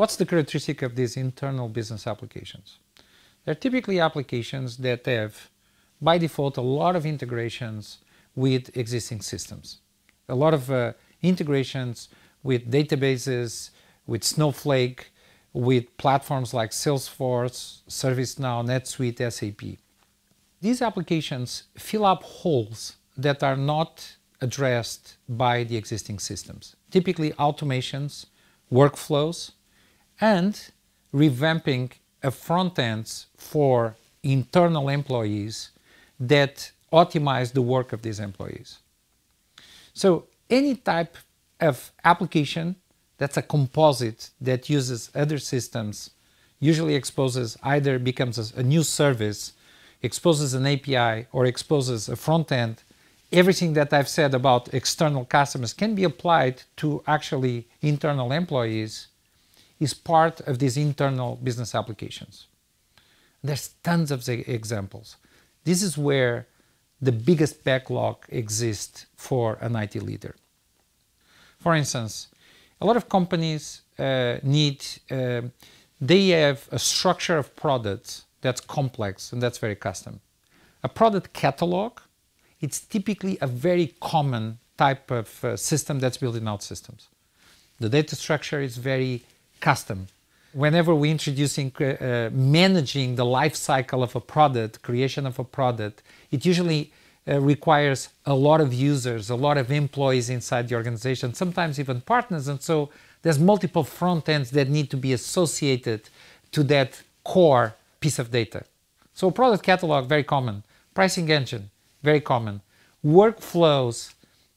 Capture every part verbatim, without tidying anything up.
What's the characteristic of these internal business applications? They're typically applications that have, by default, a lot of integrations with existing systems. A lot of uh, integrations with databases, with Snowflake, with platforms like Salesforce, ServiceNow, NetSuite, S A P. These applications fill up holes that are not addressed by the existing systems. Typically automations, workflows, and revamping of front ends for internal employees that optimize the work of these employees. So any type of application that's a composite that uses other systems usually exposes, either becomes a new service, exposes an A P I, or exposes a front end. Everything that I've said about external customers can be applied to actually internal employees is part of these internal business applications. There's tons of examples. This is where the biggest backlog exists for an I T leader. For instance, a lot of companies uh, need, uh, they have a structure of products that's complex and that's very custom. A product catalog, it's typically a very common type of uh, system that's built in OutSystems. The data structure is very custom. Whenever we're introducing uh, managing the life cycle of a product, creation of a product, it usually uh, requires a lot of users, a lot of employees inside the organization, sometimes even partners. And so there's multiple front ends that need to be associated to that core piece of data. So product catalog, very common. Pricing engine, very common. Workflows,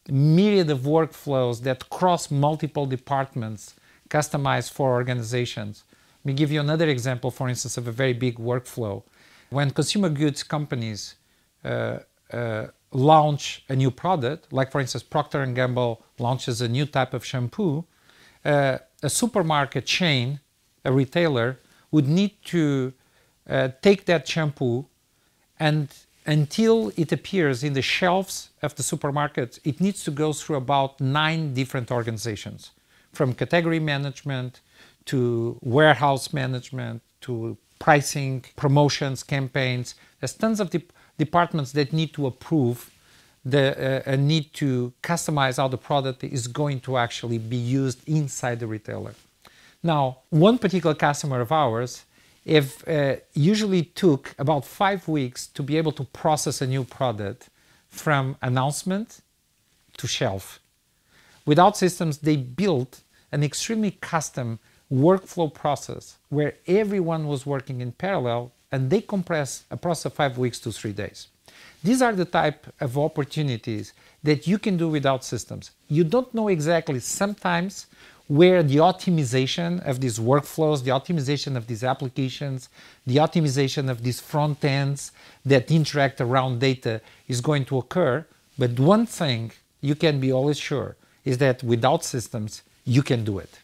myriad of workflows that cross multiple departments, customized for organizations. Let me give you another example, for instance, of a very big workflow. When consumer goods companies uh, uh, launch a new product, like for instance, Procter and Gamble launches a new type of shampoo, uh, a supermarket chain, a retailer, would need to uh, take that shampoo, and until it appears in the shelves of the supermarket, it needs to go through about nine different organizations, from category management to warehouse management to pricing, promotions, campaigns. There's tons of de departments that need to approve the uh, need to customize how the product is going to actually be used inside the retailer. Now, one particular customer of ours if, uh, usually took about five weeks to be able to process a new product from announcement to shelf. With OutSystems, they built an extremely custom workflow process where everyone was working in parallel, and they compressed a process of five weeks to three days. These are the type of opportunities that you can do with OutSystems. You don't know exactly sometimes where the optimization of these workflows, the optimization of these applications, the optimization of these front ends that interact around data is going to occur. But one thing you can be always sure is that with OutSystems, you can do it.